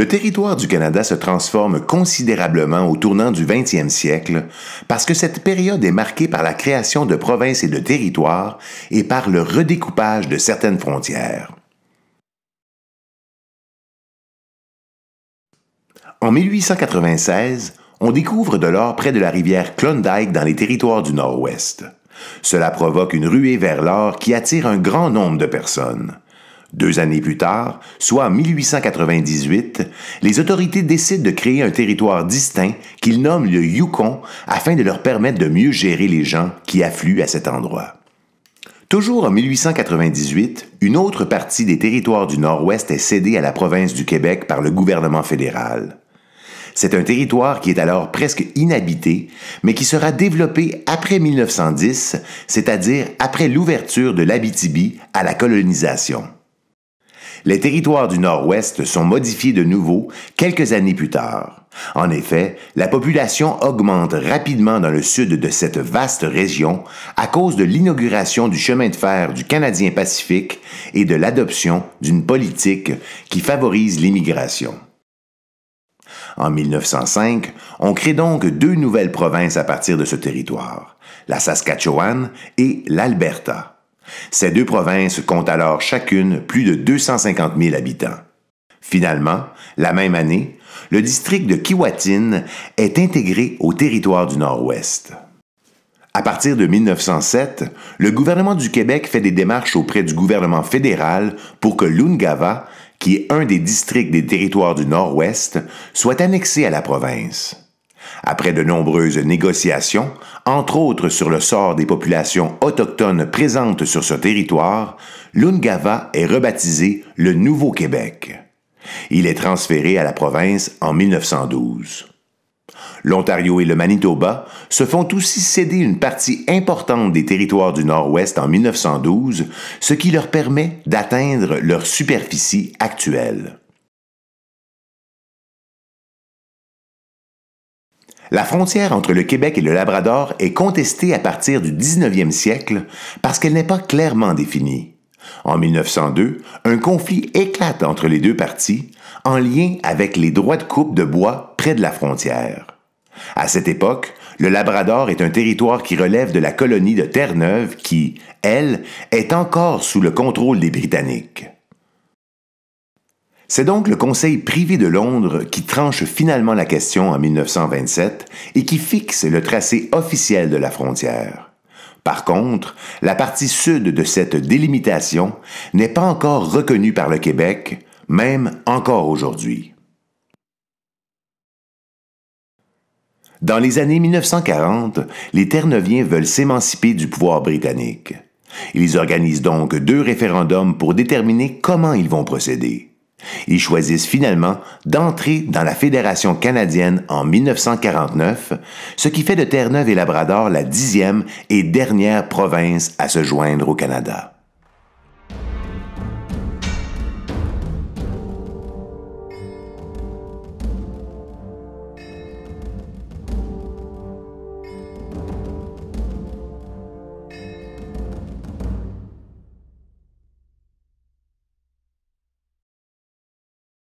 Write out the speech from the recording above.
Le territoire du Canada se transforme considérablement au tournant du 20e siècle parce que cette période est marquée par la création de provinces et de territoires et par le redécoupage de certaines frontières. En 1896, on découvre de l'or près de la rivière Klondike dans les territoires du Nord-Ouest. Cela provoque une ruée vers l'or qui attire un grand nombre de personnes. 2 années plus tard, soit en 1898, les autorités décident de créer un territoire distinct qu'ils nomment le Yukon afin de leur permettre de mieux gérer les gens qui affluent à cet endroit. Toujours en 1898, une autre partie des territoires du Nord-Ouest est cédée à la province du Québec par le gouvernement fédéral. C'est un territoire qui est alors presque inhabité, mais qui sera développé après 1910, c'est-à-dire après l'ouverture de l'Abitibi à la colonisation. Les territoires du Nord-Ouest sont modifiés de nouveau quelques années plus tard. En effet, la population augmente rapidement dans le sud de cette vaste région à cause de l'inauguration du chemin de fer du Canadien-Pacifique et de l'adoption d'une politique qui favorise l'immigration. En 1905, on crée donc 2 nouvelles provinces à partir de ce territoire, la Saskatchewan et l'Alberta. Ces 2 provinces comptent alors chacune plus de 250 000 habitants. Finalement, la même année, le district de Kiwatin est intégré au territoire du Nord-Ouest. À partir de 1907, le gouvernement du Québec fait des démarches auprès du gouvernement fédéral pour que l'Ungava, qui est un des districts des territoires du Nord-Ouest, soit annexé à la province. Après de nombreuses négociations, entre autres sur le sort des populations autochtones présentes sur ce territoire, l'Ungava est rebaptisé le Nouveau-Québec. Il est transféré à la province en 1912. L'Ontario et le Manitoba se font aussi céder une partie importante des territoires du Nord-Ouest en 1912, ce qui leur permet d'atteindre leur superficie actuelle. La frontière entre le Québec et le Labrador est contestée à partir du 19e siècle parce qu'elle n'est pas clairement définie. En 1902, un conflit éclate entre les 2 parties en lien avec les droits de coupe de bois près de la frontière. À cette époque, le Labrador est un territoire qui relève de la colonie de Terre-Neuve qui, elle, est encore sous le contrôle des Britanniques. C'est donc le Conseil privé de Londres qui tranche finalement la question en 1927 et qui fixe le tracé officiel de la frontière. Par contre, la partie sud de cette délimitation n'est pas encore reconnue par le Québec, même encore aujourd'hui. Dans les années 1940, les Terre-Neuviens veulent s'émanciper du pouvoir britannique. Ils organisent donc 2 référendums pour déterminer comment ils vont procéder. Ils choisissent finalement d'entrer dans la Fédération canadienne en 1949, ce qui fait de Terre-Neuve et Labrador la 10e et dernière province à se joindre au Canada.